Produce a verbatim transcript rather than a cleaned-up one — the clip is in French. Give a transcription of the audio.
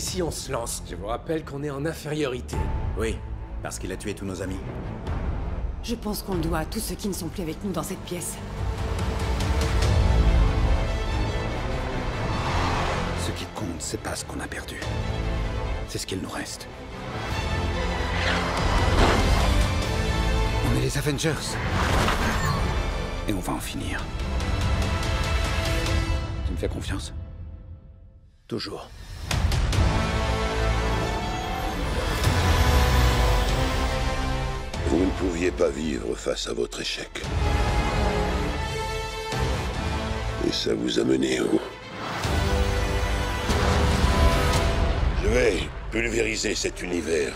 Et si on se lance, je vous rappelle qu'on est en infériorité. Oui, parce qu'il a tué tous nos amis. Je pense qu'on le doit à tous ceux qui ne sont plus avec nous dans cette pièce. Ce qui compte, c'est pas ce qu'on a perdu. C'est ce qu'il nous reste. On est les Avengers. Et on va en finir. Tu me fais confiance? Toujours. Vous ne pouviez pas vivre face à votre échec. Et ça vous a mené où? Je vais pulvériser cet univers.